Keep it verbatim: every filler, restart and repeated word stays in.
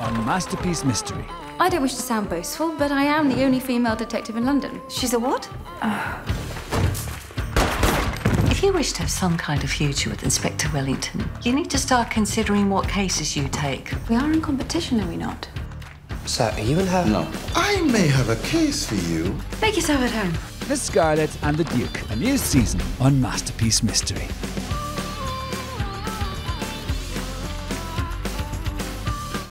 on Masterpiece Mystery. I don't wish to sound boastful, but I am the only female detective in London. She's a what? Uh. If you wish to have some kind of future with Inspector Wellington, you need to start considering what cases you take. We are in competition, are we not? Sir, are you and her? No. I may have a case for you. Make yourself at home. Miss Scarlet and the Duke, a new season on Masterpiece Mystery.